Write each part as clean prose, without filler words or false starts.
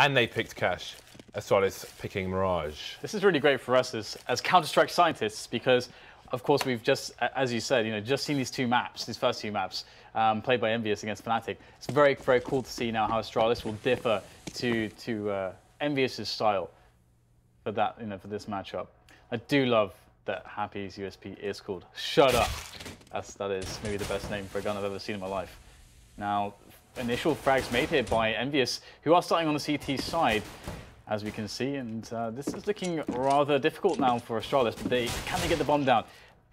And they picked Cash. Astralis picking Mirage. This is really great for us as Counter-Strike scientists, because of course we've just, as you said, you know, just seen these two maps, these first two maps, played by Envyus against Fnatic. It's very, very cool to see now how Astralis will differ to Envyus' style for that, you know, for this matchup. I do love that Happy's USP is called Shut Up. That is maybe the best name for a gun I've ever seen in my life. Now, initial frags made here by Envyus, who are starting on the CT side, as we can see, and this is looking rather difficult now for Astralis, but can they get the bomb down?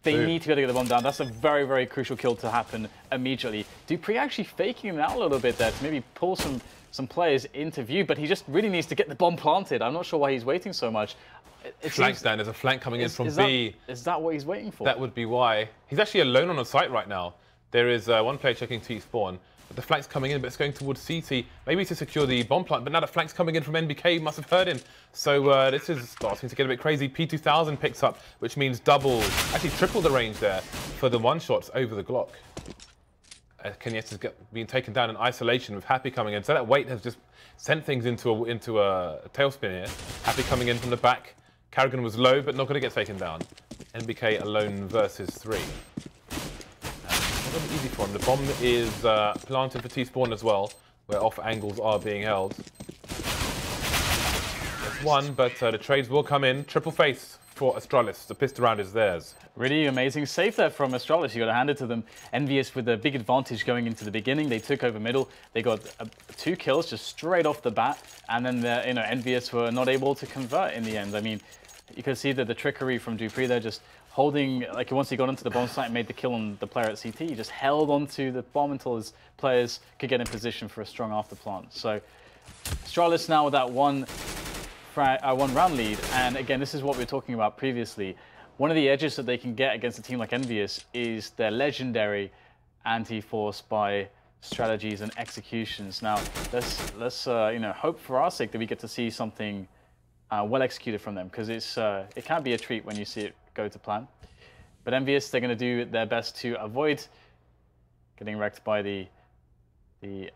They need to be able to get the bomb down. That's a very, very crucial kill to happen immediately. dupreeh actually faking him out a little bit there to maybe pull some players into view, but he just really needs to get the bomb planted. I'm not sure why he's waiting so much. Flanks down, there's a flank coming in from B. Is that what he's waiting for? That would be why. He's actually alone on a site right now. There is one player checking T spawn. But the flank's coming in, but it's going towards CT, maybe to secure the bomb plant, but now the flank's coming in from NBK, must have heard him. So this is starting to get a bit crazy. P2000 picks up, which means double, actually triple the range there for the one-shots over the Glock. kennyS is being taken down in isolation with Happy coming in. So that weight has just sent things into a tailspin here. Happy coming in from the back. Karrigan was low, but not going to get taken down. NBK alone versus three. Easy for him. The bomb is planted for T-spawn as well, where off angles are being held. That's one, but the trades will come in. Triple face for Astralis. The pistol round is theirs. Really amazing save there from Astralis. You got to hand it to them. Envyus with a big advantage going into the beginning. They took over middle. They got two kills just straight off the bat, and then you know, Envyus were not able to convert in the end. I mean, you can see that the trickery from dupreeh there, just holding, like once he got onto the bomb site and made the kill on the player at CT, he just held onto the bomb until his players could get in position for a strong afterplant. So Astralis now with that one round lead, and again, this is what we were talking about previously. One of the edges that they can get against a team like Envyus is their legendary anti-force by strategies and executions. Now let's you know, hope for our sake that we get to see something well executed from them, because it's it can be a treat when you see it go to plan. But Envyus, they're going to do their best to avoid getting wrecked by the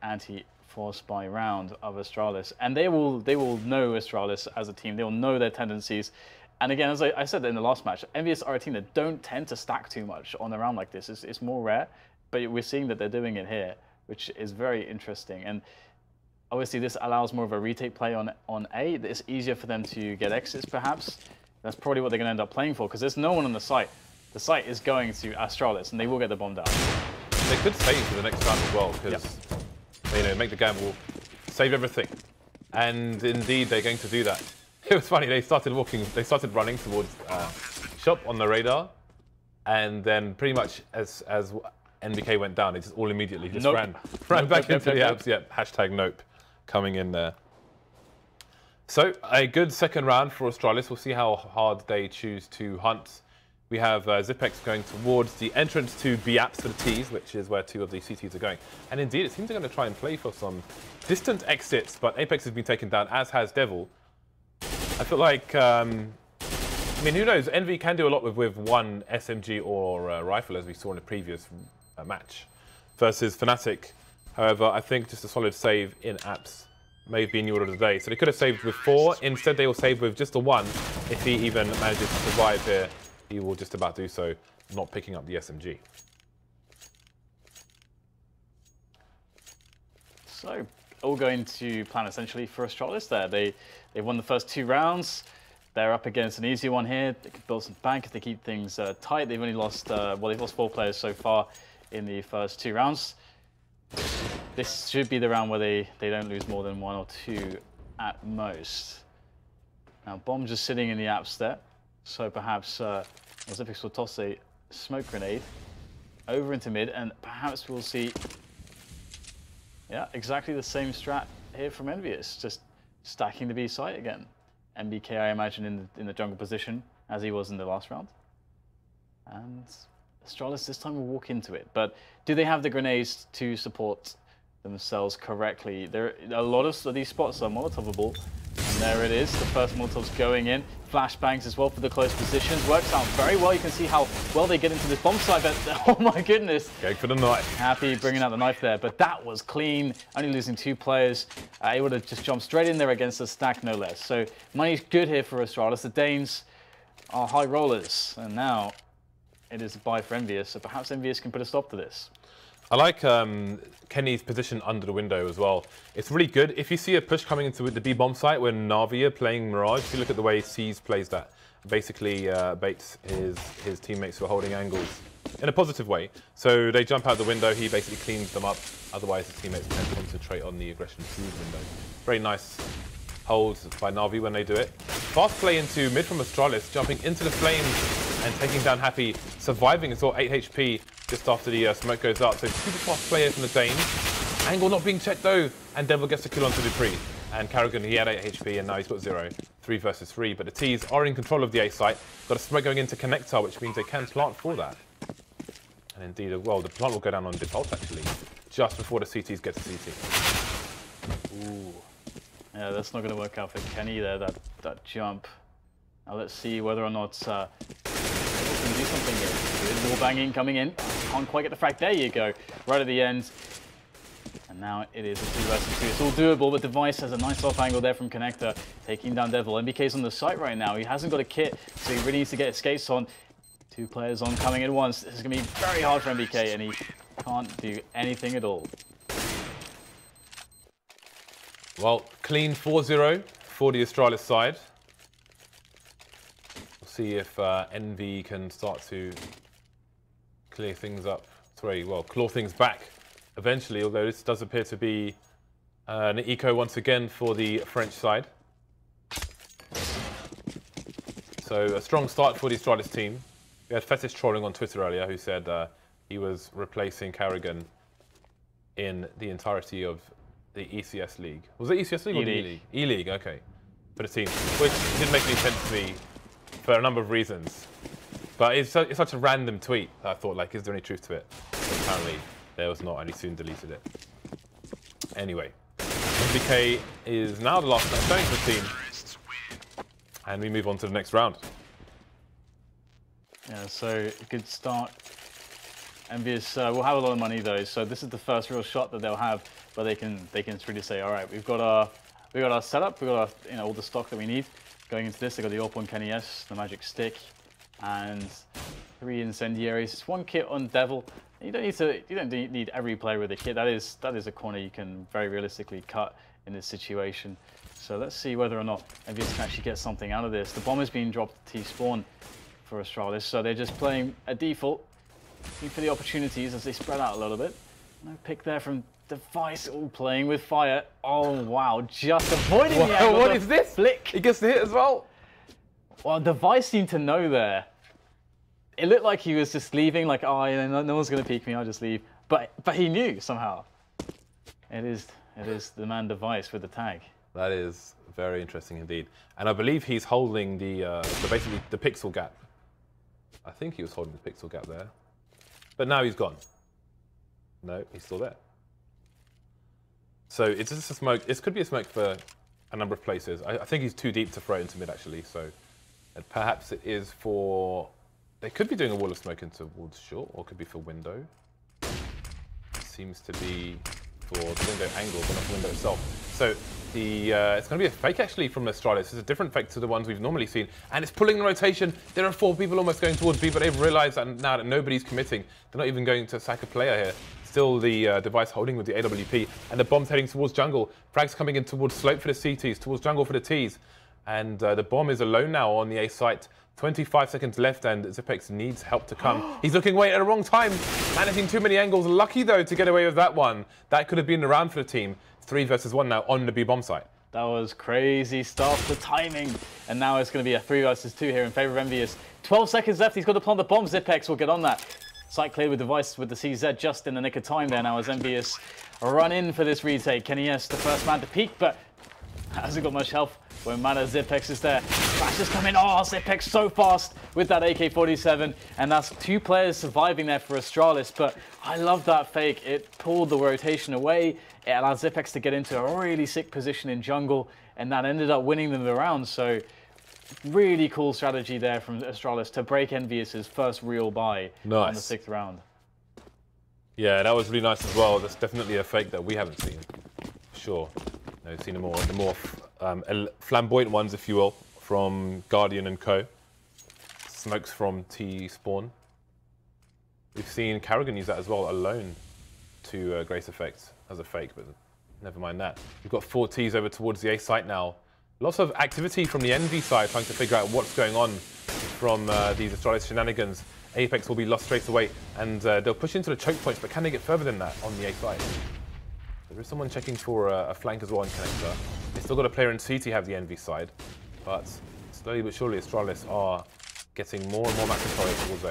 anti-force buy round of Astralis, and they will know Astralis as a team. They will know their tendencies. And again, as I said in the last match, Envyus are a team that don't tend to stack too much on a round like this. It's more rare, but we're seeing that they're doing it here, which is very interesting. And obviously, this allows more of a retake play on A. It's easier for them to get exits, perhaps. That's probably what they're going to end up playing for, because there's no one on the site. The site is going to Astralis, and they will get the bomb down. They could save for the next round as well, because they make the gamble, save everything, and indeed they're going to do that. It was funny. They started walking. They started running towards shop on the radar, and then pretty much as NBK went down, they just all immediately just ran back into the apps. Yeah, hashtag nope coming in there. So, a good second round for Astralis. We'll see how hard they choose to hunt. We have Xyp9x going towards the entrance to B-Apps for the T's, which is where two of the CTs are going. And indeed, it seems they're going to try and play for some distant exits, but Apex has been taken down, as has Devil. I feel like, I mean, who knows? Envy can do a lot with one SMG or rifle, as we saw in the previous match, versus Fnatic. However, I think just a solid save in Apps may have been the order today. So they could have saved with four. Instead, they will save with just the one. If he even manages to survive here, he will just about do so, not picking up the SMG. So, all going to plan essentially for Astralis there. They won the first two rounds. They're up against an easy one here. They could build some bank if they keep things tight. They've only lost, well, they've lost four players so far in the first two rounds. This should be the round where they don't lose more than one or two at most. Now, bomb just sitting in the apps there, so perhaps Xyp9x will toss a smoke grenade over into mid, and perhaps we'll see, yeah, exactly the same strat here from Envyus, just stacking the B site again. NBK, I imagine, in the jungle position, as he was in the last round. And Astralis this time will walk into it, but do they have the grenades to support themselves correctly. There are a lot of these spots are molotovable. And there it is, the first molotov's going in. Flashbangs as well for the close positions. Works out very well. You can see how well they get into this bomb site, but oh my goodness. Going for the knife. Happy bringing out the knife there, but that was clean. Only losing two players. Able to just jump straight in there against the stack, no less. So money's good here for Astralis. The Danes are high rollers, and now it is a buy for Envyus, so perhaps Envyus can put a stop to this. I like kenny's position under the window as well. It's really good. If you see a push coming into the B bomb site when Na'Vi are playing Mirage, if you look at the way C's plays that, basically baits his teammates who are holding angles in a positive way. So they jump out the window, he basically cleans them up. Otherwise, his teammates can concentrate on the aggression through the window. Very nice holds by Na'Vi when they do it. Fast play into mid from Astralis, jumping into the flames and taking down Happy, surviving until 8 HP. Just after the smoke goes up. So super fast player from the Danes. Angle not being checked though, and Devil gets a kill onto dupreeh. And Karrigan, he had 8 HP and now he's got 0. 3 versus 3, but the T's are in control of the A site. Got a smoke going into connector, which means they can plant for that. And indeed, well, the plant will go down on Default actually, just before the CTs get to CT. Ooh. Yeah, that's not going to work out for Kenny there, that jump. Now let's see whether or not can do something here. Good wall banging coming in. Can't quite get the frag. There you go. Right at the end. And now it is a 2 versus 2. It's all doable, but Device has a nice off angle there from Connector, taking down Devil. NBK's on the site right now. He hasn't got a kit, so he really needs to get his skates on. Two players on coming in once. This is going to be very hard for NBK, and he can't do anything at all. Well, clean 4-0 for the Astralis side. See if Envy can start to clear things up, claw things back eventually, although this does appear to be an eco once again for the French side. So a strong start for the Astralis team. We had Fetish trolling on Twitter earlier who said he was replacing Karrigan in the entirety of the ECS League. Was it ECS League or the E-League? E-League, okay, for the team, which didn't make any sense to me. For a number of reasons, but it's such a random tweet that I thought, like, is there any truth to it? But apparently there was not, and he soon deleted it. Anyway, NBK is now the last stone for the team, and we move on to the next round. Yeah, so good start. Envyus will have a lot of money though, so this is the first real shot that they'll have, but they can really say, all right, we've got our setup, we've got our, all the stock that we need. Going into this, they've got the AWP on kennyS, the magic stick, and 3 incendiaries. It's 1 kit on Devil. You don't need every player with a kit. That is a corner you can very realistically cut in this situation. So let's see whether or not Envyus can actually get something out of this. The bomb is being dropped T spawn for Astralis, so they're just playing a default, looking for the opportunities as they spread out a little bit. No pick there from Device, all playing with fire. Oh wow, just avoiding the angle. What is this? Flick. He gets the hit as well. Well, Device seemed to know there. It looked like he was just leaving, like, oh, no one's gonna peek me, I'll just leave. But he knew somehow. It is the man Device with the tag. That is very interesting indeed. And I believe he's holding basically the pixel gap. I think he was holding the pixel gap there. But now he's gone. No, he's still there. So it's just a smoke. This could be a smoke for a number of places. I think he's too deep to throw into mid actually. So perhaps it is for. They could be doing a wall of smoke into towards short, or it could be for window. It seems to be for the window angle, but not the window itself. So it's going to be a fake actually from Astralis. It's a different fake to the ones we've normally seen, and it's pulling the rotation. There are 4 people almost going towards B, but they've realised that now that nobody's committing, they're not even going to sack a player here. Still the Device holding with the AWP, and the bomb's heading towards jungle. Frags coming in towards slope for the CTs, towards jungle for the Ts. And the bomb is alone now on the A site. 25 seconds left, and Xyp9x needs help to come. He's looking away at the wrong time, managing too many angles. Lucky though to get away with that one. That could have been the round for the team. 3 versus 1 now on the B bomb site. That was crazy stuff, the timing. And now it's going to be a 3 versus 2 here in favor of Envyus. 12 seconds left, he's got to plant the bomb. Xyp9x will get on that. Site clear with Device with the CZ just in the nick of time there now as Envyus run in for this retake. kennyS, the first man to peek, but Hasn't got much health when mana Xyp9x is there. Flash is coming. Oh, Xyp9x so fast with that AK-47. And that's two players surviving there for Astralis. But I love that fake. It pulled the rotation away. It allowed Xyp9x to get into a really sick position in jungle. And that ended up winning them the round. So really cool strategy there from Astralis to break Envyus' first real buy on the 6th round. Yeah, that was really nice as well. That's definitely a fake that we haven't seen. Sure. No, we've seen the more flamboyant ones, if you will, from Guardian and Co. Smokes from T spawn. We've seen Karrigan use that as well, alone, to Grace Effects as a fake, but never mind that. We've got 4 Ts over towards the A site now. Lots of activity from the Envy side, trying to figure out what's going on from these Astralis shenanigans. Apex will be lost straight away, and they'll push into the choke points, but can they get further than that on the A side? There is someone checking for a flank as well in connector. They've still got a player in CT have the Envy side, but slowly but surely Astralis are getting more and more match control towards A.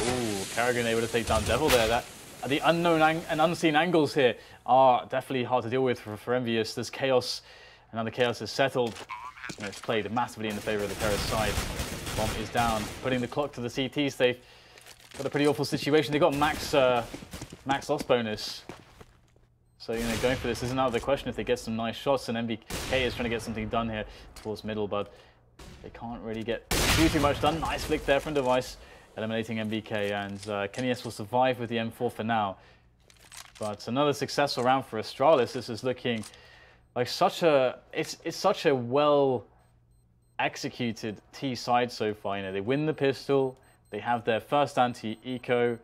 Ooh, Karrigan able to take down Devil there. That, the unknown and unseen angles here are definitely hard to deal with for Envyus. There's chaos, and now the chaos is settled, and it's played massively in the favour of the terrorist side. Bomb is down, putting the clock to the CTs. They've got a pretty awful situation. They've got max loss bonus. So, you know, going for this isn't out of the question if they get some nice shots, and NBK is trying to get something done here towards middle, but they can't really get too much done. Nice flick there from Device, eliminating NBK, and kennyS will survive with the M4 for now. But another successful round for Astralis. This is looking like such a... It's such a well-executed T side so far. You know, they win the pistol, they have their first anti-eco.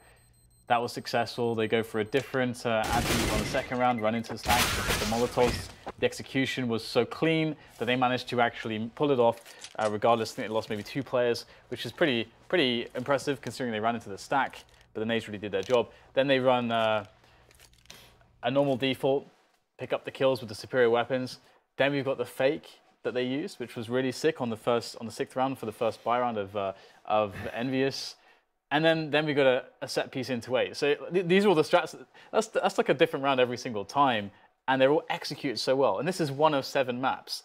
That was successful. They go for a different anti on the 2nd round, run into the stacks, the Molotovs. The execution was so clean that they managed to actually pull it off, regardless. I think they lost maybe 2 players, which is pretty impressive considering they ran into the stack, but the nades really did their job. Then they run a normal default, pick up the kills with the superior weapons. Then we've got the fake that they used, which was really sick on the 6th round for the first buy round of Envyus. And then we got a set piece into 8. So these are all the strats. That's like a different round every single time, and they're all executed so well. And this is one of 7 maps.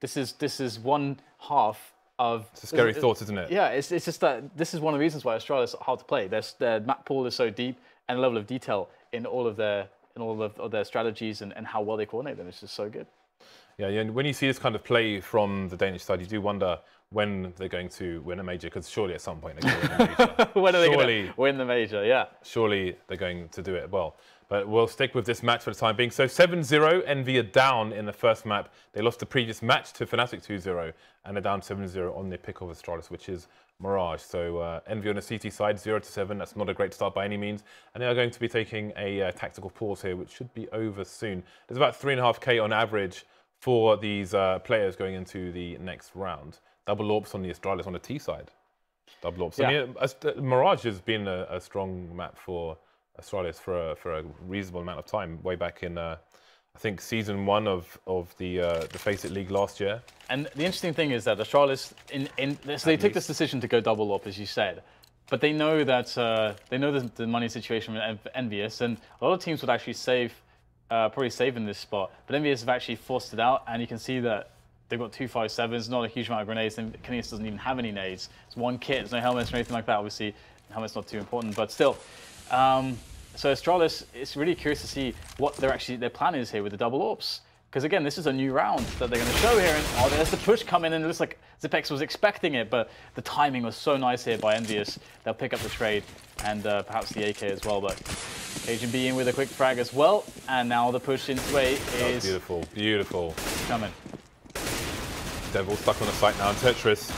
This is one half of. It's a scary thought, isn't it? Yeah, it's just that this is one of the reasons why Astralis are hard to play. Their map pool is so deep, and the level of detail in all of their strategies and how well they coordinate them is just so good. Yeah, and when you see this kind of play from the Danish side, you do wonder when they're going to win a major, because surely at some point they're going to win a major. When are they going to win the major, yeah. Surely they're going to do it well. But we'll stick with this match for the time being. So 7-0, Envy are down in the first map. They lost the previous match to Fnatic 2-0, and they're down 7-0 on the pick of Astralis, which is Mirage. So Envy on the CT side, 0-7. That's not a great start by any means. And they are going to be taking a tactical pause here, which should be over soon. There's about 3.5k on average for these players going into the next round. Double AWPs on the Astralis on the T side. Double AWPs. Yeah. I mean, Mirage has been a strong map for Astralis for a reasonable amount of time, way back in, I think, season 1 of the FACEIT League last year. And the interesting thing is that Astralis, they took this decision to go double AWP, as you said. But they know that the money situation with Envyus, and a lot of teams would actually save... probably saving this spot, but Envyus have actually forced it out, and you can see that they've got 2 5.7s, not a huge amount of grenades, and kennyS doesn't even have any nades. It's one kit, there's no helmets or anything like that. Obviously, helmet's not too important, but still. So Astralis, it's really curious to see what their plan is here with the double AWPs, because again, this is a new round that they're going to show here, and oh, there's the push coming, and it looks like Xyp9x was expecting it, but the timing was so nice here by Envyus. They'll pick up the trade, and perhaps the AK as well, but... cajunb in with a quick frag as well, and now the push into A is... beautiful, beautiful. Coming. Devil stuck on the site now, and Tetris.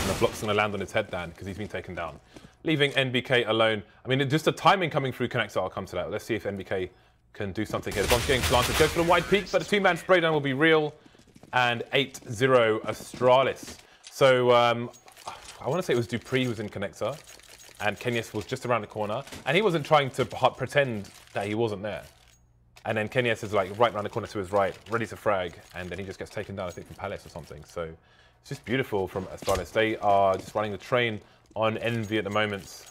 And the block's gonna land on his head, Dan, because he's been taken down. Leaving NBK alone. I mean, just the timing coming through connector, I'll come to that. Let's see if NBK can do something here. The bomb's getting planted, goes for the wide peak, but the 2-man spray down will be real. And 8-0 Astralis. So, I wanna say it was dupreeh who was in connector. And kennyS was just around the corner, and he wasn't trying to pretend that he wasn't there. And then kennyS is like right around the corner to his right, ready to frag, and then he just gets taken down, I think, from Palace or something. So it's just beautiful from Astralis. They are just running the train on Envy at the moment,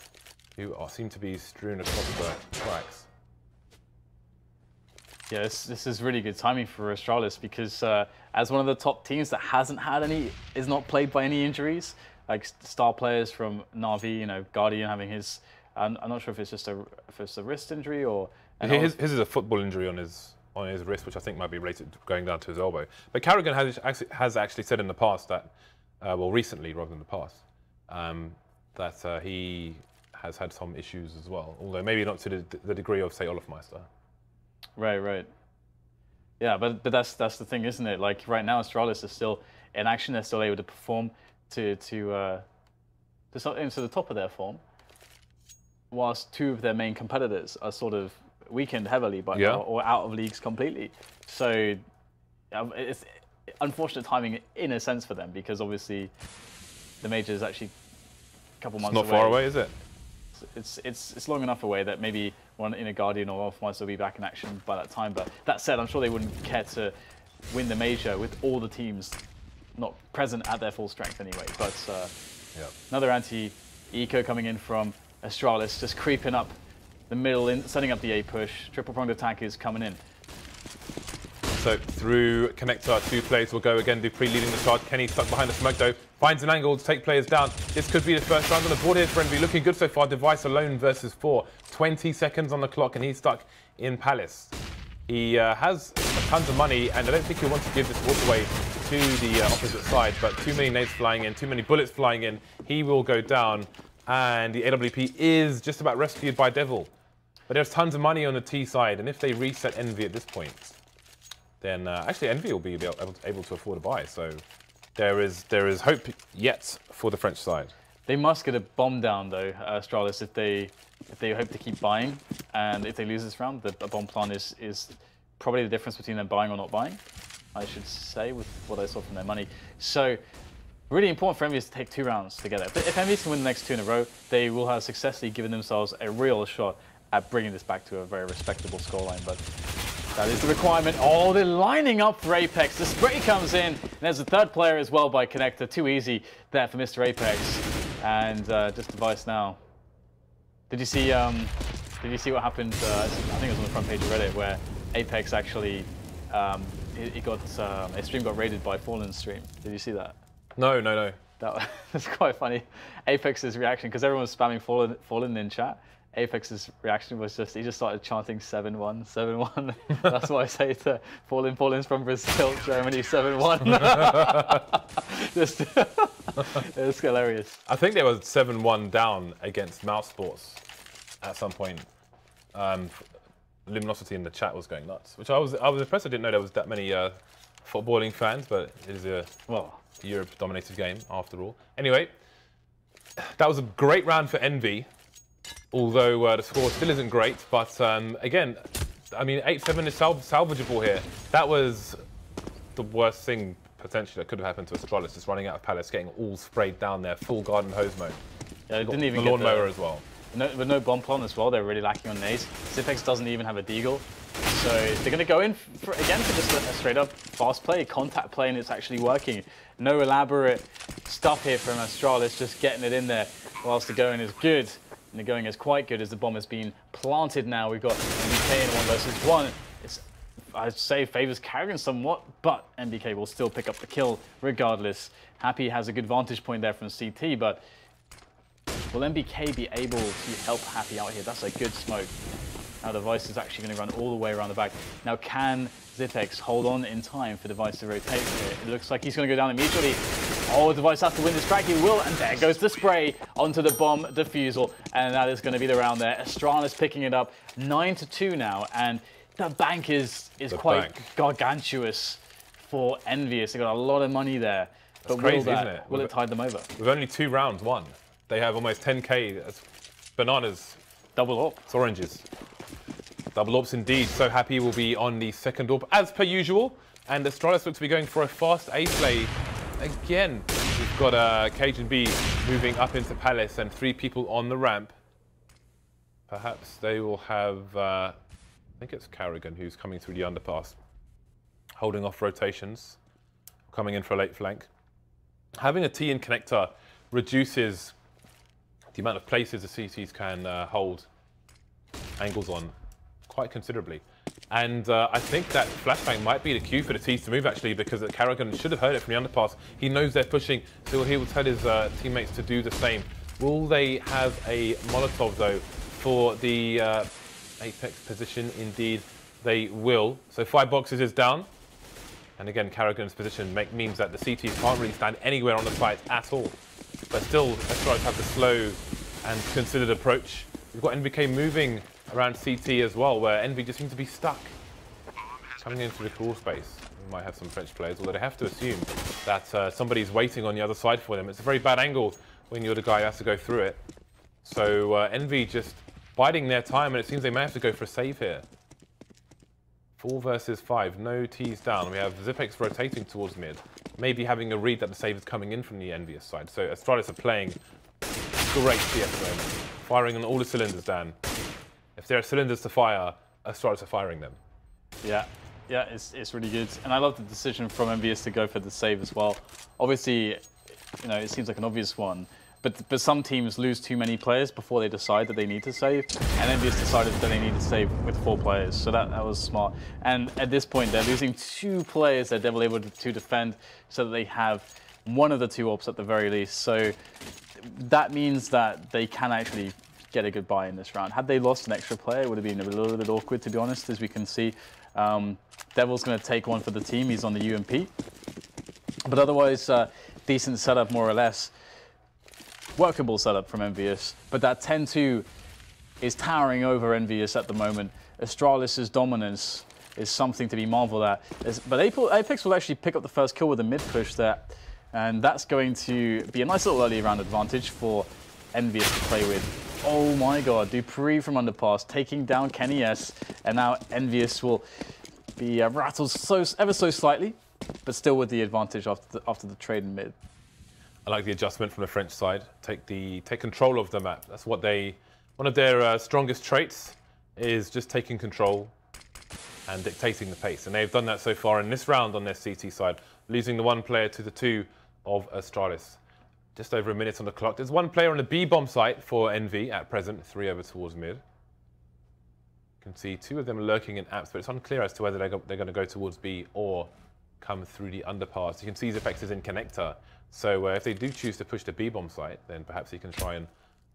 who seem to be strewn across the tracks. Yeah, this is really good timing for Astralis because as one of the top teams that hasn't had any, is not plagued by any injuries, like star players from Na'Vi, you know, Guardian having his, I'm not sure if it's just a, if it's a wrist injury or... His is a football injury on his wrist, which I think might be related to going down to his elbow. But Karrigan has actually said in the past that, well, recently rather than the past, that he has had some issues as well, although maybe not to the degree of, say, Olofmeister. Right, right. Yeah, but that's the thing, isn't it? Like right now, Astralis is still in action. They're still able to perform to the top of their form, whilst two of their main competitors are sort of weakened heavily, but yeah, or out of leagues completely. So it's unfortunate timing in a sense for them because obviously the major is actually a couple months away. It's not far away, is it? It's long enough away that maybe one in a Guardian or Olofmeister will be back in action by that time. But that said, I'm sure they wouldn't care to win the major with all the teams not present at their full strength anyway. But yeah, another anti-eco coming in from Astralis, just creeping up the middle, in, setting up the A push. Triple pronged attack is coming in. So through connector, two plays will go again. Dupreeh leading the charge. Kenny stuck behind the smoke though. Finds an angle to take players down. This could be the first round on the board here for Envyus. Looking good so far. Device alone versus four. 20 seconds on the clock and he's stuck in Palace. He has tons of money and I don't think he wants to give this walk away to the opposite side. But too many nades flying in, too many bullets flying in. He will go down and the AWP is just about rescued by Devil. But there's tons of money on the T side and if they reset Envyus at this point, then actually Envyus will be able to afford a buy. So there is hope yet for the French side. They must get a bomb down though, Astralis, if they hope to keep buying. And if they lose this round, the bomb plant is probably the difference between them buying or not buying, I should say, with what I saw from their money. So really important for Envyus to take two rounds together. But if Envyus can win the next two in a row, they will have successfully given themselves a real shot at bringing this back to a very respectable scoreline. But that is the requirement. Oh, they're lining up for Apex. The spray comes in, and there's a third player as well by connector. Too easy there for Mr. Apex, and just Device now. Did you see what happened? I think it was on the front page of Reddit where Apex actually a stream got raided by Fallen's stream. Did you see that? No, no, no. That's quite funny. Apex's reaction, because everyone was spamming Fallen in chat. Apex's reaction was just, he just started chanting 7-1, 7-1. That's what I say to Fallen. Fallen's from Brazil, Germany, 7-1. Just, it was hilarious. I think they were 7-1 down against Mouse Sports at some point. Luminosity in the chat was going nuts, which I was impressed. I didn't know there was that many footballing fans, but it is a, well, Europe-dominated game after all. Anyway, that was a great round for Envyus. Although the score still isn't great, but again, I mean, 8-7 is salvageable here. That was the worst thing potentially that could have happened to Astralis, just running out of Palace, getting all sprayed down there, full garden hose mode. Yeah, they didn't even get the lawnmower as well. No, but no bomb plant as well. They're really lacking on nades. Xyp9x doesn't even have a deagle, so they're going to go in for just a straight up fast play, contact play, and it's actually working. No elaborate stuff here from Astralis, just getting it in there whilst the going is good. And the going is quite good as the bomb has been planted now. We've got NBK in 1v1. It's, I'd say, favors Karrigan somewhat, but NBK will still pick up the kill regardless. Happy has a good vantage point there from CT, but will NBK be able to help Happy out here? That's a good smoke. Now Device is actually going to run all the way around the back. Now can Xyp9x hold on in time for Device to rotate here? It looks like he's going to go down immediately. Oh, Device has to win this track, he will, and there goes the spray onto the bomb defusal, and that is going to be the round there. Astralis picking it up, 9-2 now, and the bank is quite gargantuous for Envyus. They got a lot of money there, but crazy, isn't it? Will it tide them over? With only two rounds won, they have almost 10k. That's bananas. Double up. It's oranges. Double ups indeed. So Happy will be on the second up as per usual, and Astralis looks to be going for a fast A play. Again, we've got cajunb moving up into Palace and three people on the ramp. Perhaps they will have, I think it's Karrigan who's coming through the underpass, holding off rotations, coming in for a late flank. Having a T in connector reduces the amount of places the CTs can hold angles on quite considerably. And I think that flashbang might be the cue for the T's to move, actually, because Karrigan should have heard it from the underpass. He knows they're pushing, so he will tell his teammates to do the same. Will they have a Molotov, though, for the Apex position? Indeed, they will. So 5 boxes is down. And again, Karrigan's position means that the CTs can't really stand anywhere on the site at all. But still, Astralis have the slow and considered approach. We've got NBK moving around CT as well, where Envy just seems to be stuck. Coming into the crawl space. We might have some French players, although they have to assume that somebody's waiting on the other side for them. It's a very bad angle when you're the guy who has to go through it. So Envy just biding their time, and it seems they may have to go for a save here. 4 versus 5, no T's down. We have Xyp9x rotating towards mid, maybe having a read that the save is coming in from the Envyus side. So Astralis are playing great CS moment, firing on all the cylinders, Dan. If there are cylinders to fire, Astralis are firing them. Yeah, yeah, it's really good. And I love the decision from Envyus to go for the save as well. Obviously, you know, it seems like an obvious one, but some teams lose too many players before they decide that they need to save, and Envyus decided that they need to save with 4 players, so that was smart. And at this point, they're losing 2 players that Devil able to defend, so that they have one of the 2 ops at the very least. So that means that they can actually get a good buy in this round. Had they lost an extra player, it would have been a little bit awkward, to be honest, as we can see. Devil's going to take one for the team. He's on the UMP. But otherwise, decent setup, more or less. Workable setup from Envyus. But that 10-2 is towering over Envyus at the moment. Astralis' dominance is something to be marveled at. But Apex will actually pick up the first kill with a mid-push there. And that's going to be a nice little early round advantage for Envyus to play with. Oh my god, dupreeh from underpass, taking down kennyS, and now Envyus will be rattled ever so slightly, but still with the advantage after the trade in mid. I like the adjustment from the French side. Take control of the map. That's what one of their strongest traits is, just taking control and dictating the pace. And they've done that so far in this round on their CT side, losing the 1 player to the 2 of Astralis. Just over a minute on the clock. There's 1 player on the B-bomb site for Envy at present, 3 over towards mid. You can see 2 of them lurking in apps, but it's unclear as to whether they're going to go towards B or come through the underpass. You can see Xyp9x is in connector, so if they do choose to push the B-bomb site, then perhaps he can try and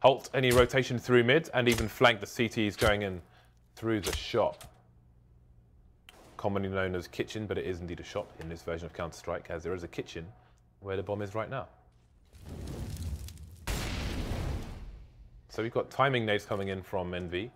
halt any rotation through mid and even flank the CTs going in through the shop. Commonly known as kitchen, but it is indeed a shop in this version of Counter-Strike, as there is a kitchen where the bomb is right now. So we've got timing nades coming in from Envy,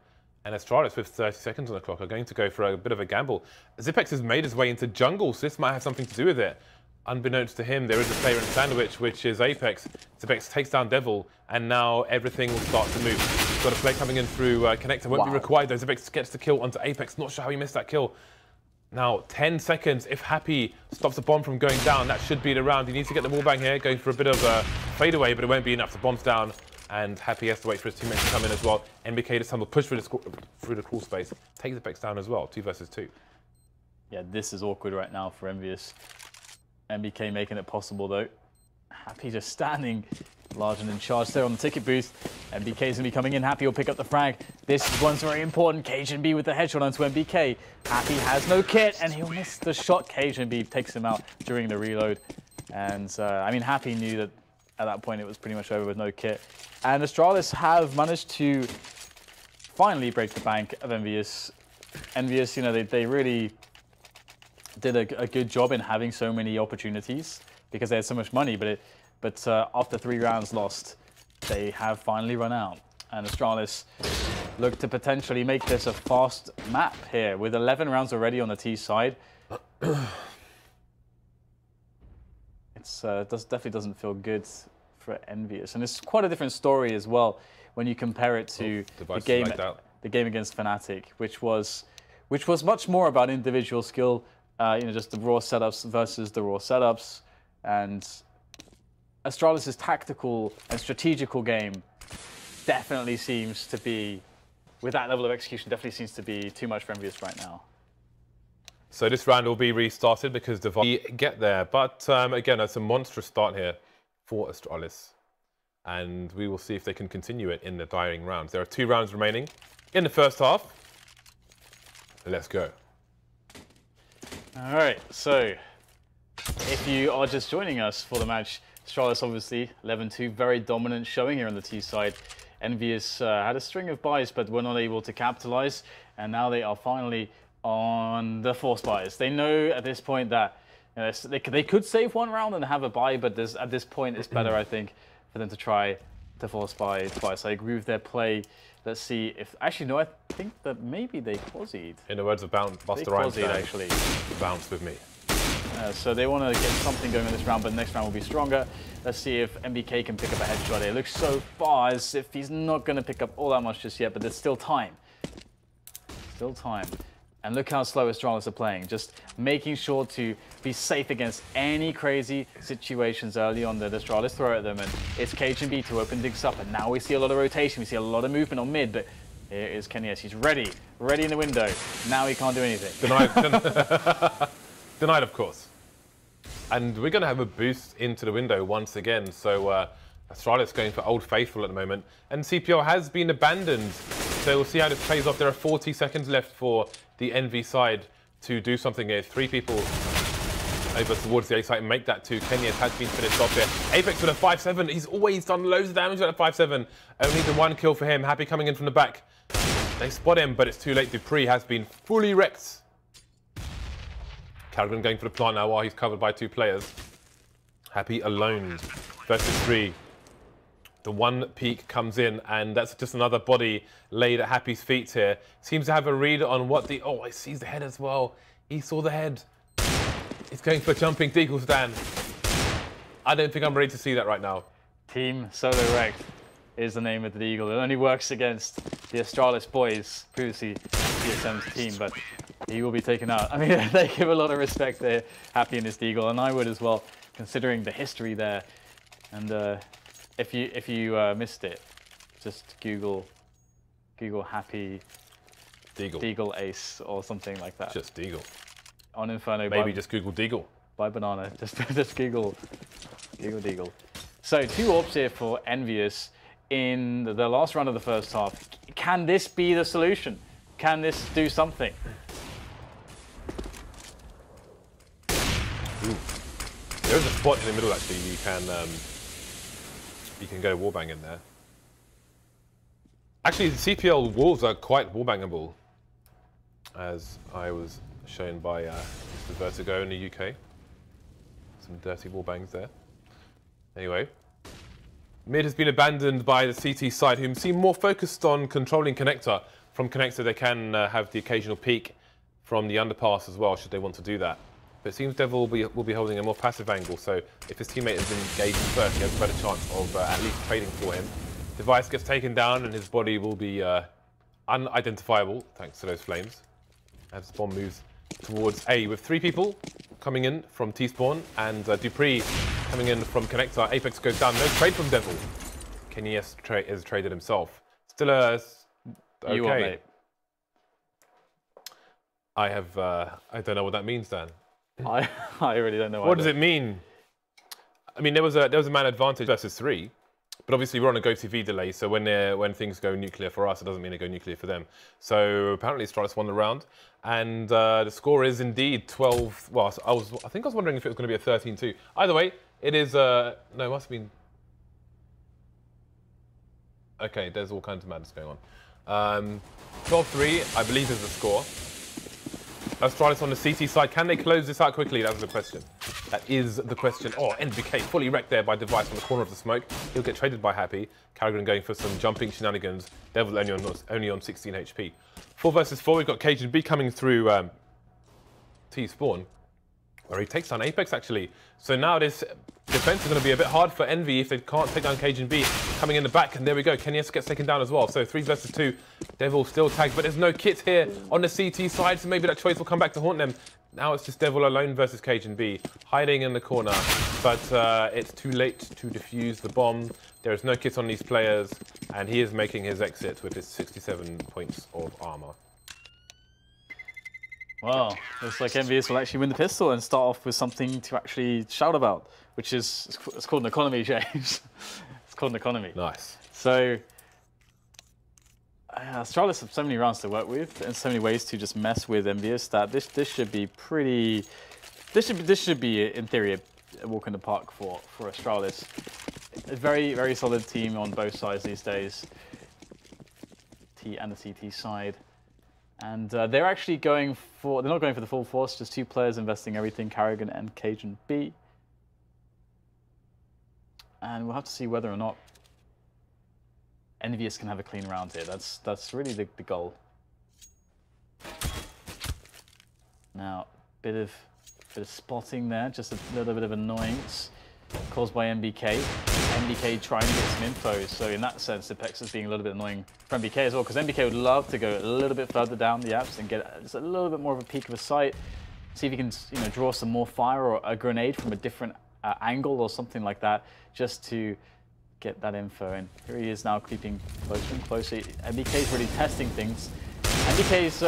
and Astralis with 30 seconds on the clock are going to go for a bit of a gamble. Xyp9x has made his way into jungle, so this might have something to do with it. Unbeknownst to him, there is a player in sandwich, which is Apex. Xyp9x takes down Devil, and now everything will start to move. He's got a play coming in through connector, won't be required though. Xyp9x gets the kill onto Apex, not sure how he missed that kill. Now 10 seconds, if Happy stops the bomb from going down, that should be the round. He needs to get the wallbang here, going for a bit of a fadeaway, but it won't be enough. The bomb's down, and Happy has to wait for his teammates to come in as well. NBK this time will push through the crawl space, take the Apex down as well, 2 versus 2. Yeah, this is awkward right now for Envyus. NBK making it possible though. Happy just standing large and in charge there on the ticket booth. NBK's going to be coming in. Happy will pick up the frag. This one's very important. cajunb with the headshot onto NBK. Happy has no kit, and he'll miss the shot. cajunb takes him out during the reload. And, I mean, Happy knew that at that point it was pretty much over with no kit. And Astralis have managed to finally break the bank of Envyus. Envyus, you know, they really did a good job in having so many opportunities because they had so much money, but after 3 rounds lost, they have finally run out. And Astralis look to potentially make this a fast map here with 11 rounds already on the T side. Definitely doesn't feel good for Envyus. And it's quite a different story as well when you compare it to the game against Fnatic, which was much more about individual skill, you know, just the raw setups versus the raw setups. And Astralis' tactical and strategical game definitely seems to be, with that level of execution, definitely seems to be too much for Envyus right now. So this round will be restarted because Device get there. But again, that's a monstrous start here for Astralis. And we will see if they can continue it in the dying rounds. There are 2 rounds remaining in the first half. Let's go. Alright, so if you are just joining us for the match, Astralis obviously 11-2, very dominant showing here on the T side. Envyus had a string of buys but were not able to capitalize, and now they are finally on the forced buys. They know at this point that you know, they could save one round and have a buy, but at this point it's better, I think, for them to try to force buy twice. I agree with their play. Let's see if... Actually, no, I think that maybe they quasied. In the words of Buster Rhymes, actually. Bounce with me. So they want to get something going in this round, but next round will be stronger. Let's see if NBK can pick up a headshot. It looks so far as if he's not going to pick up all that much just yet, but there's still time. Still time. And look how slow Astralis are playing, just making sure to be safe against any crazy situations early on that Astralis throw at them. And it's cajunb to open things up, and now we see a lot of rotation, we see a lot of movement on mid, but here is kennyS. He's ready, ready in the window. Now he can't do anything. Denied. Denied, of course. And we're going to have a boost into the window once again, so Astralis going for Old Faithful at the moment, and CPL has been abandoned. So we'll see how this plays off. There are 40 seconds left for the Envy side to do something here. Three people over towards the A site and make that two. kennyS has been finished off here. Apex with a 5-7. He's always done loads of damage with a 5-7. Only the one kill for him. Happy coming in from the back. They spot him, but it's too late. dupreeh has been fully wrecked. Karrigan going for the plant now while he's covered by two players. Happy alone versus three. The one peek comes in, and that's just another body laid at Happy's feet here. Seems to have a read on what the... Oh, he sees the head as well. He saw the head. He's going for a jumping deagle stand. I don't think I'm ready to see that right now. Team Solo Wreck is the name of the deagle. It only works against the Astralis boys, previously TSM's team, but he will be taken out. I mean, they give a lot of respect there, Happy and his deagle, and I would as well, considering the history there. And... If you missed it, just Google Happy Deagle Ace or something like that. Just Deagle. On Inferno. Maybe just Google Deagle. By Banana. Just Google Deagle. So two orbs here for Envyus in the last round of the first half. Can this be the solution? Can this do something? Ooh. There is a spot in the middle actually. You can go warbang in there. Actually, the CPL walls are quite warbangable, as I was shown by Mr. Vertigo in the UK. Some dirty warbangs there. Anyway, mid has been abandoned by the CT side, whom seem more focused on controlling connector. From connector, they can have the occasional peek from the underpass as well, should they want to do that. But it seems Devil will be holding a more passive angle, so if his teammate is engaged first, he has a better chance of at least trading for him. Device gets taken down and his body will be unidentifiable, thanks to those flames. As the bomb moves towards A, with three people coming in from T-spawn, and dupreeh coming in from connector. Apex goes down, no trade from Devil. kennyS is traded himself. Still a... Okay. You are, mate. I have... I don't know what that means, Dan. I really don't know what either. Does it mean? I mean, there was a man advantage versus three, but obviously we're on a go TV delay, so when things go nuclear for us, it doesn't mean they go nuclear for them. So apparently Astralis won the round, and the score is indeed 12. Well, I think I was wondering if it was going to be a 13-2. Either way, it is. No, it must have been. Okay, there's all kinds of madness going on. 12-3, I believe, is the score. Astralis on the CT side. Can they close this out quickly? That was the question. That is the question. Oh, NBK fully wrecked there by Device on the corner of the smoke. He'll get traded by Happy. Karrigan going for some jumping shenanigans. Devil only on 16 HP. 4 versus 4. We've got cajunb coming through T-spawn, where he takes down Apex actually. So now this defense is going to be a bit hard for Envy if they can't take down cajunb coming in the back. And there we go. kennyS gets taken down as well. So 3 versus 2. Devil still tagged, but there's no kit here on the CT side, so maybe that choice will come back to haunt them. Now it's just Devil alone versus cajunb, hiding in the corner, but it's too late to defuse the bomb. There is no kit on these players, and he is making his exit with his 67 points of armor. Wow, looks like Envyus will actually win the pistol and start off with something to actually shout about, which is, it's called an economy, James. It's called an economy. Nice. So, Astralis have so many rounds to work with and so many ways to just mess with Envyus that this should be pretty. This should be in theory a walk in the park for Astralis. A very, very solid team on both sides these days. T and the CT side. And they're actually going for, they're not going for the full force, just two players investing everything, Karrigan and cajunb. And we'll have to see whether or not Envyus can have a clean round here. That's really the goal. Now, bit of spotting there, just a little bit of annoyance caused by NBK. NBK trying to get some info, so in that sense, Apex is being a little bit annoying for NBK as well, because NBK would love to go a little bit further down the apps and get just a little bit more of a peek of a sight, see if he can, you know, draw some more fire or a grenade from a different angle or something like that, just to get that info. And here he is now creeping closer and closer. NBK's really testing things. NBK's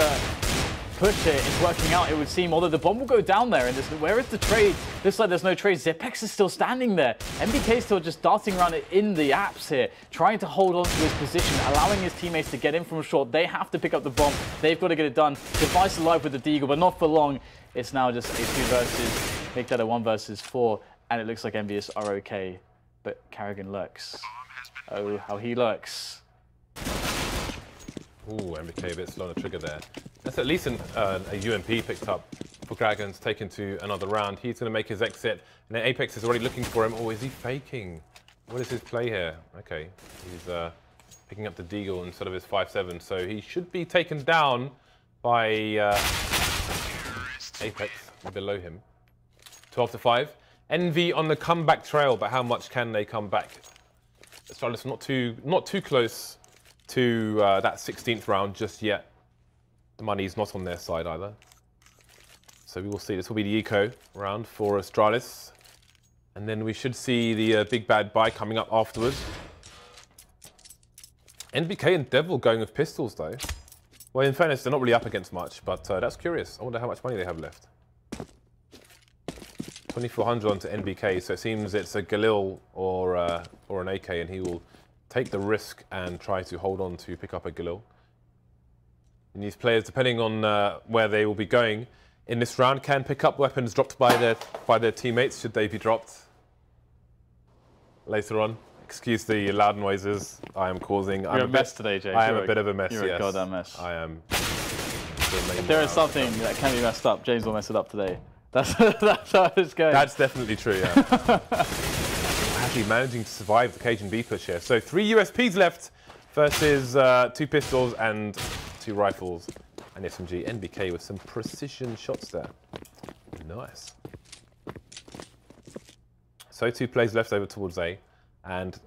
push here is working out, it would seem, although the bomb will go down there. And where is the trade? This side, there's no trade. Apex is still standing there. NBK's still just darting around in the apps here, trying to hold on to his position, allowing his teammates to get in from short. They have to pick up the bomb. They've got to get it done. Device alive with the deagle, but not for long. It's now just a 2 versus, make that a 1 versus 4. And it looks like Envyus are okay, but Karrigan lurks. Oh, how he lurks. Ooh, NBK a bit slow on the trigger there. That's at least a UMP picked up for Karrigan's taken to another round. He's going to make his exit, and then Apex is already looking for him. Oh, is he faking? What is his play here? Okay, he's picking up the deagle instead of his 5.7, so he should be taken down by Apex below him. 12 to 5. Envy on the comeback trail, but how much can they come back? Astralis not too close to that 16th round just yet. The money's not on their side either. So we will see. This will be the eco round for Astralis. And then we should see the big bad buy coming up afterwards. NBK and Devil going with pistols, though. Well, in fairness, they're not really up against much, but that's curious. I wonder how much money they have left. 2400 onto NBK, so it seems it's a Galil or an AK, and he will take the risk and try to hold on to pick up a Galil. And these players, depending on where they will be going in this round, can pick up weapons dropped by their teammates, should they be dropped later on. Excuse the loud noises I am causing. You're a mess today, Jay. I am a bit of a mess, yes. You're a goddamn mess. I am. If there is something that can be messed up, James will mess it up today. That's how it's going. That's definitely true, yeah. Actually managing to survive the cajunb push here. So 3 USPs left versus 2 pistols and 2 rifles. And SMG NBK with some precision shots there. Nice. So 2 plays left over towards A. And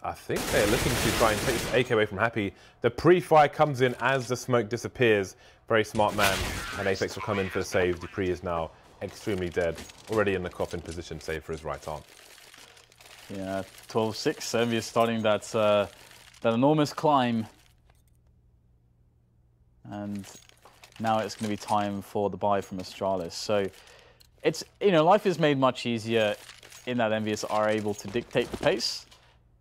I think they're looking to try and take this AK away from Happy. The pre-fire comes in as the smoke disappears. Very smart man. And Apex will come in for the save. dupreeh is now extremely dead, already in the coffin position, save for his right arm. Yeah, 12-6, Envyus starting that enormous climb. And now it's going to be time for the buy from Astralis. So, it's, you know, life is made much easier in that Envyus are able to dictate the pace.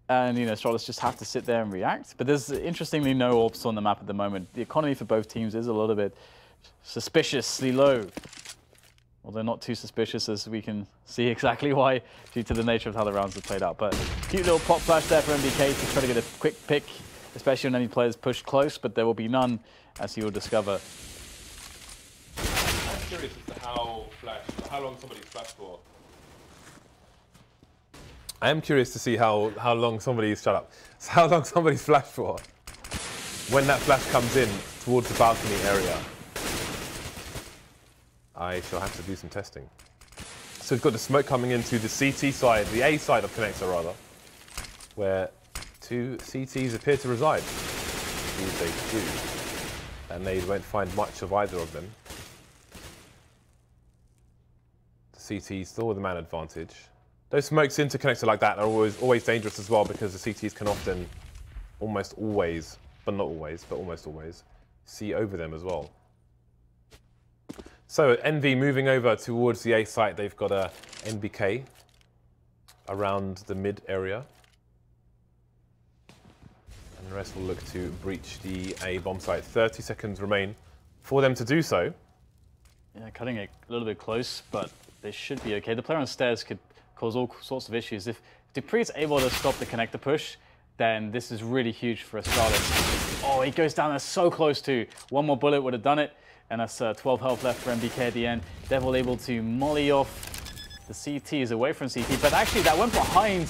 And, you know, Astralis just have to sit there and react. But there's, interestingly, no orbs on the map at the moment. The economy for both teams is a little bit suspiciously low. Although not too suspicious, as we can see exactly why, due to the nature of how the rounds have played out. But cute little pop flash there for NBK to try to get a quick pick, especially when any players push close, but there will be none, as you will discover. I'm curious as to how long somebody's flashed for. I am curious to see how long somebody's, shut up, how long somebody's flashed for when that flash comes in towards the balcony area. I shall have to do some testing. So we've got the smoke coming into the CT side, the A side of Connector rather, where 2 CTs appear to reside. These they do. And they won't find much of either of them. The CTs still with a man advantage. Those smokes into Connector like that are always dangerous as well, because the CTs can often, almost always, but not always, but almost always, see over them as well. So Envy moving over towards the A site. They've got a NBK around the mid area. And the rest will look to breach the A bomb site. 30 seconds remain for them to do so. Yeah, cutting it a little bit close, but they should be okay. The player on stairs could cause all sorts of issues. If dupreeh is able to stop the connector push, then this is really huge for Astralis. Oh, he goes down there so close to. One more bullet would have done it, and that's 12 health left for NBK at the end. Devil able to molly off. The CT is away from CT, but actually that went behind.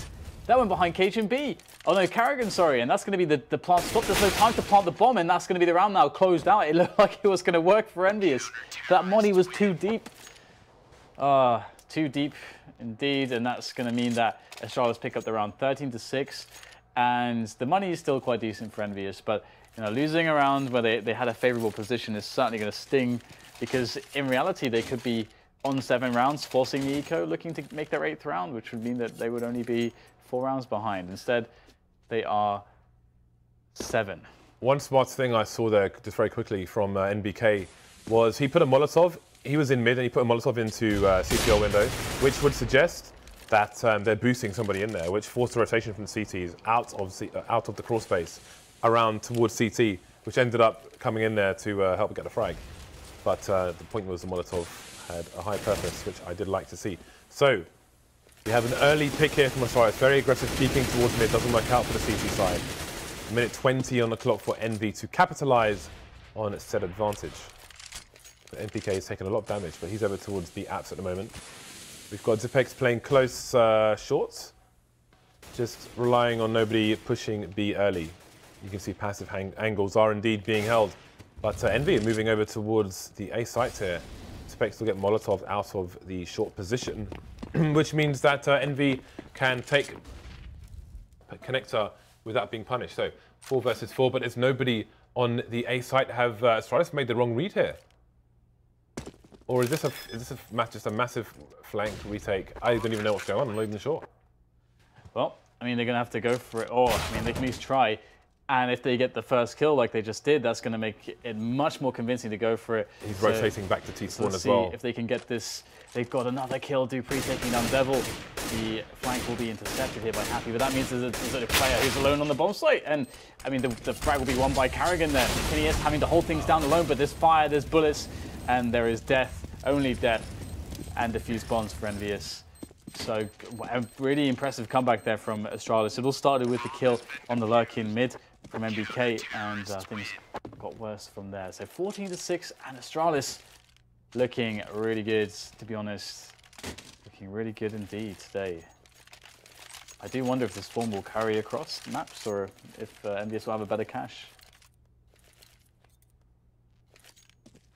That went behind cajunb. Oh no, Karrigan, sorry, and that's going to be the plant stop. There's no time to plant the bomb, and that's going to be the round now closed out. It looked like it was going to work for Envyus. That molly was too deep. Too deep indeed, and that's going to mean that Astralis pick up the round 13-6. And the money is still quite decent for Envyus, but you know, losing a round where they had a favorable position is certainly going to sting, because in reality they could be on 7 rounds, forcing the eco, looking to make their 8th round, which would mean that they would only be 4 rounds behind. Instead, they are 7. One smart thing I saw there just very quickly from NBK was he put a Molotov. He was in mid and he put a Molotov into CTL window, which would suggest that they're boosting somebody in there, which forced the rotation from CTs out of the crawl space around towards CT, which ended up coming in there to help get the frag. But the point was the Molotov had a high purpose, which I did like to see. So we have an early pick here from Astralis. Very aggressive, keeping towards mid. Doesn't work out for the CT side. A minute 20 on the clock for Envy to capitalize on its set advantage. But NPK has taken a lot of damage, but he's over towards the apps at the moment. We've got Xyp9x playing close shorts, just relying on nobody pushing B early. You can see passive angles are indeed being held, but Envy moving over towards the A site here. Xyp9x will get Molotov out of the short position, which means that Envy can take connector without being punished. So 4 versus 4, but there's nobody on the A site. Have Astralis made the wrong read here? Or is this a match, just a massive flank retake? I don't even know what's going on. I'm not even sure. Well, I mean, they're going to have to go for it. Or, I mean, they can at least try. And if they get the first kill like they just did, that's going to make it much more convincing to go for it. He's rotating back to T-spawn as well. Let's see if they can get this. They've got another kill. dupreeh taking down Devil. The flank will be intercepted here by Happy, but that means there's a player who's alone on the bomb site. And, I mean, the frag will be won by Karrigan there. kennyS having to hold things down alone, but there's fire, there's bullets. And there is death, only death, and defused bombs for Envyus. So a really impressive comeback there from Astralis. It all started with the kill on the lurk in mid from NBK, and things got worse from there. So 14-6, and Astralis looking really good, to be honest. Looking really good indeed today. I do wonder if this form will carry across maps, or if Envyus will have a better cache.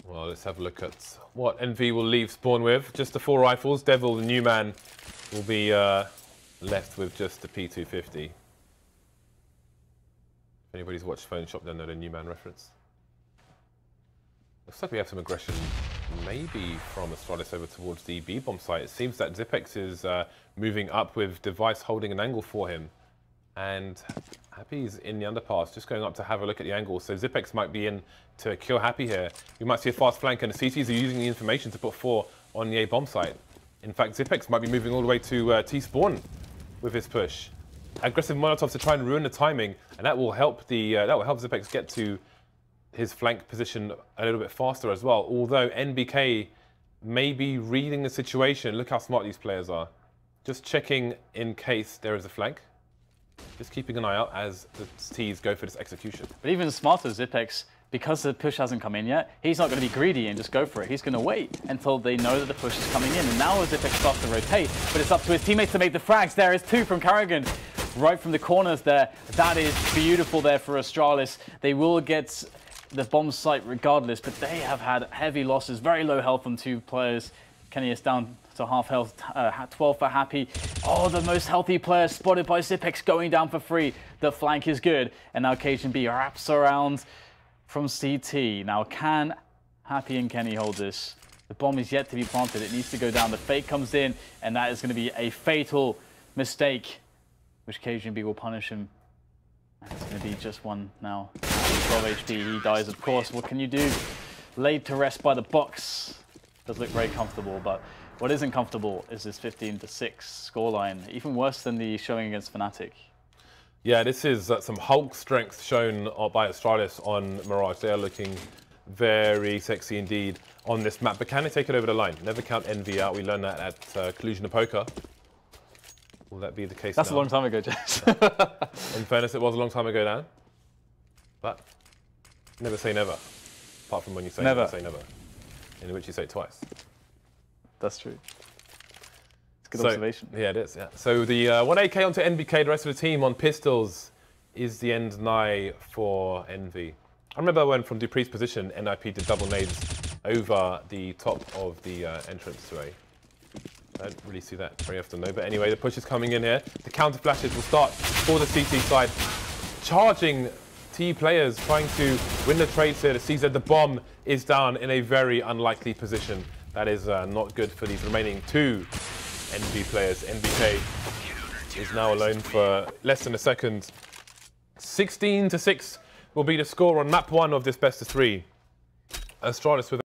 Well, let's have a look at what Envy will leave spawn with. Just the 4 rifles. Devil, the new man, will be left with just the P250. If anybody's watched Phone Shop, they'll know the new man reference. Looks like we have some aggression, maybe from Astralis over towards the B bomb site. It seems that Xyp9x is moving up with Device holding an angle for him. And Happy's in the underpass, just going up to have a look at the angle. So Xyp9x might be in to kill Happy here. You might see a fast flank, and the CTs are using the information to put 4 on the A bomb site. In fact, Xyp9x might be moving all the way to T-spawn with his push. Aggressive Molotovs to try and ruin the timing, and that will help Xyp9x get to his flank position a little bit faster as well. Although NBK may be reading the situation. Look how smart these players are. Just checking in case there is a flank. Just keeping an eye out as the T's go for this execution. But even smarter Xyp9x, because the push hasn't come in yet, he's not going to be greedy and just go for it. He's going to wait until they know that the push is coming in. And now Xyp9x starts to rotate, but it's up to his teammates to make the frags. There is 2 from Karrigan, right from the corners there. That is beautiful there for Astralis. They will get the bomb site regardless, but they have had heavy losses, very low health on 2 players. kennyS down to half health, 12 for Happy. Oh, the most healthy player spotted by Xyp9x going down for free. The flank is good. And now cajunb wraps around from CT. Now, can Happy and Kenny hold this? The bomb is yet to be planted. It needs to go down. The fake comes in, and that is going to be a fatal mistake, which cajunb will punish him. It's going to be just 1 now. 12 HP, he dies, of course. What can you do? Laid to rest by the box. Does look very comfortable, but what isn't comfortable is this 15-6 scoreline, even worse than the showing against Fnatic. Yeah, this is some Hulk strength shown by Astralis on Mirage. They are looking very sexy indeed on this map. But can they take it over the line? Never count Envy out. We learned that at Collusion of Poker. Will that be the case now? That's a long time ago, James. In fairness, it was a long time ago, Dan. But never say never. Apart from when you say never, never say never. In which you say it twice. That's true. Good observation. Yeah, it is. Yeah. So the 1AK onto NBK, the rest of the team on pistols is the end nigh for Envy. I remember when from dupreeh's position, NIP did double nades over the top of the entrance array. I don't really see that very often though, but anyway, the push is coming in here. The counter flashes will start for the CT side. Charging T players trying to win the trades here. The CZ, the bomb is down in a very unlikely position. That is not good for these remaining two NB players. NBK is now alone for less than a second. 16-6 will be the score on map 1 of this best of 3. Astralis with